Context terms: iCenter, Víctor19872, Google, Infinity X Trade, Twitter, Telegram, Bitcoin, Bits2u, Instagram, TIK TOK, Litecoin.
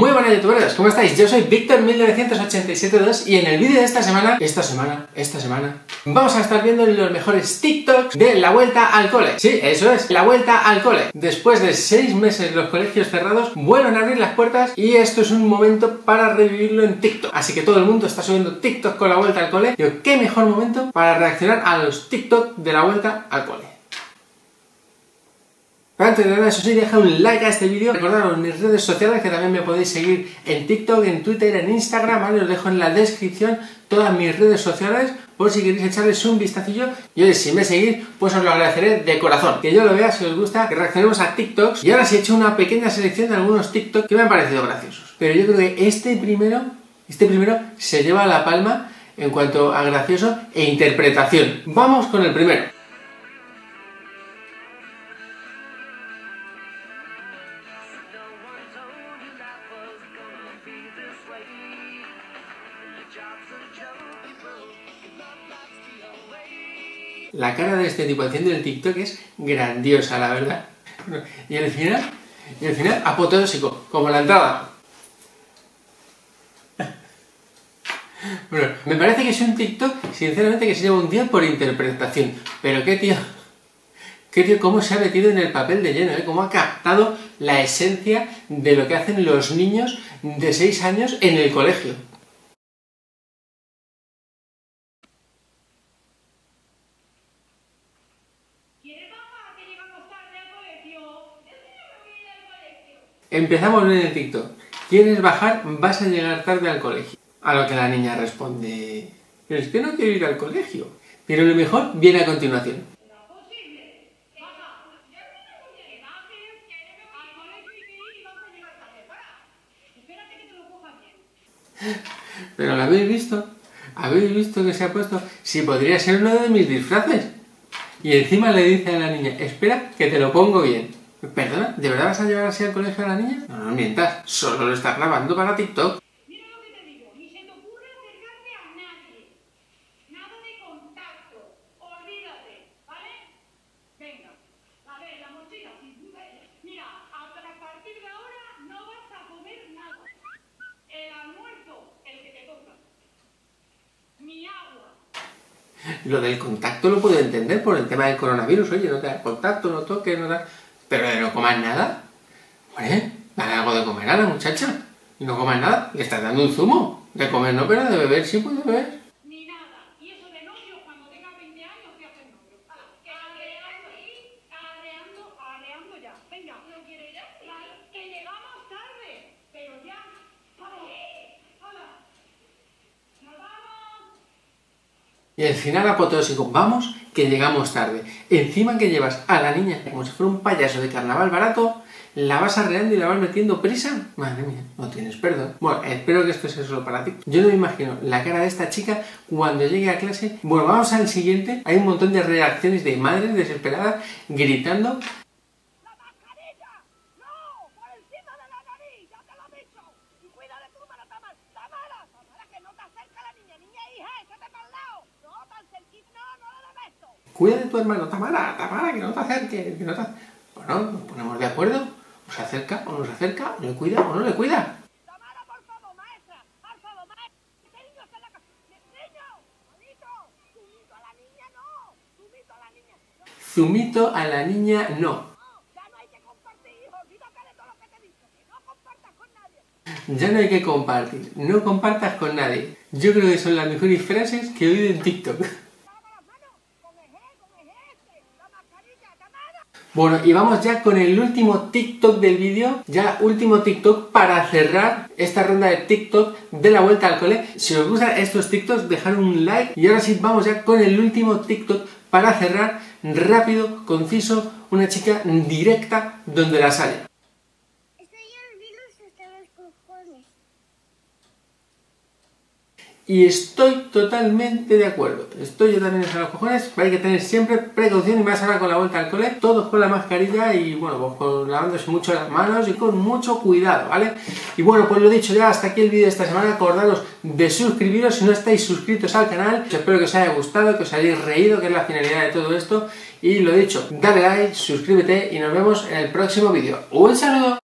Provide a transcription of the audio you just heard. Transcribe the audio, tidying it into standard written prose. Muy buenas youtuberos, ¿cómo estáis? Yo soy Víctor19872 y en el vídeo de esta semana, vamos a estar viendo los mejores TikToks de la vuelta al cole. Sí, eso es, la vuelta al cole. Después de 6 meses los colegios cerrados, vuelven a abrir las puertas y esto es un momento para revivirlo en TikTok. Así que todo el mundo está subiendo TikTok con la vuelta al cole. Digo, qué mejor momento para reaccionar a los TikTok de la vuelta al cole. Antes de nada, eso sí, deja un like a este vídeo. Recordaros mis redes sociales, que también me podéis seguir en TikTok, en Twitter, en Instagram, ¿vale? Os dejo en la descripción todas mis redes sociales, por si queréis echarles un vistacillo. Y oye, si me seguís, pues os lo agradeceré de corazón. Que yo lo vea, si os gusta, que reaccionemos a TikToks. Y ahora sí he hecho una pequeña selección de algunos TikToks que me han parecido graciosos. Pero yo creo que este primero se lleva la palma en cuanto a gracioso e interpretación. Vamos con el primero. La cara de este tipo haciendo el TikTok es grandiosa, la verdad. Y al final, apoteósico, como la entrada. Bueno, me parece que es un TikTok, sinceramente, que se lleva un día por interpretación. Pero qué tío, cómo se ha metido en el papel de lleno, ¿eh? Cómo ha captado la esencia de lo que hacen los niños de 6 años en el colegio. Empezamos bien el TikTok. ¿Quieres bajar? Vas a llegar tarde al colegio. A lo que la niña responde: pero es que no quiero ir al colegio. Pero lo mejor viene a continuación. ¿Pero lo habéis visto? ¿Habéis visto que se ha puesto? Sí, podría ser uno de mis disfraces. Y encima le dice a la niña: espera, que te lo pongo bien. ¿Perdona? ¿De verdad vas a llevar así al colegio a la niña? No, no mientas, solo lo estás grabando para TikTok. Mira lo que te digo, ni se te ocurre acercarte a nadie. Nada de contacto, olvídate, ¿vale? Venga, a ver, la mochila, mira, a partir de ahora no vas a comer nada. El almuerzo, el que te toca. Mi agua. Lo del contacto lo puedo entender por el tema del coronavirus, oye, no te das contacto, no toques, no das... Pero no comas nada. Hombre, dale algo de comer a la muchacha. Y no comas nada. Le estás dando un zumo. De comer no, pero de beber sí puede beber. Ni nada. Y eso de novio, cuando tengas 20 años te haces novio. Arreando ya. Venga, no quiero ir a cenar. Que llegamos tarde. Pero ya. Hola. Nos vamos. Y al final apoteósico. Vamos. Que llegamos tarde. Encima que llevas a la niña como si fuera un payaso de carnaval barato, la vas arreando y la vas metiendo prisa. Madre mía, no tienes perdón. Bueno, espero que esto sea solo para ti. Yo no me imagino la cara de esta chica cuando llegue a clase. Bueno, vamos al siguiente. Hay un montón de reacciones de madres desesperadas gritando. ¡La mascarilla! ¡No! ¡Por encima de la nariz! ¡Ya te lo he dicho! ¡Y cuida de tu mano, Tamara! ¡Tamara, que no te acerca la niña! ¡Niña, hija! ¡Échate para el lado! ¡No, tan cerquita! ¡No, no! Cuida de tu hermano, Tamara, que no te acerques, que no te... Bueno, nos ponemos de acuerdo, o se acerca, o no se acerca, o le cuida, o no le cuida. Tamara, por favor, maestra, este niño está en la casa. ¡Niño! ¡Bonito! ¡Zumito a la niña, no! ¡Zumito a la niña! ¡Zumito a la niña, no! Ya no hay que compartir, hijo, olvídate de todo lo que te he dicho, que no compartas con nadie. Ya no hay que compartir, no compartas con nadie. Yo creo que son las mejores frases que he oído en TikTok. Bueno, y vamos ya con el último TikTok del vídeo, ya último TikTok para cerrar esta ronda de TikTok de la vuelta al cole. Si os gustan estos TikToks, dejad un like. Y ahora sí, vamos ya con el último TikTok para cerrar, rápido, conciso, una chica directa donde las haya. Estoy el virus hasta los cojones. Y estoy totalmente de acuerdo. Estoy yo también hasta los cojones. Hay que tener siempre precaución y más ahora con la vuelta al cole. Todos con la mascarilla y bueno, pues lavándose mucho las manos y con mucho cuidado, ¿vale? Y bueno, pues lo dicho ya, hasta aquí el vídeo de esta semana. Acordaros de suscribiros si no estáis suscritos al canal. Espero que os haya gustado, que os hayáis reído, que es la finalidad de todo esto. Y lo dicho, dale like, suscríbete y nos vemos en el próximo vídeo. ¡Un saludo!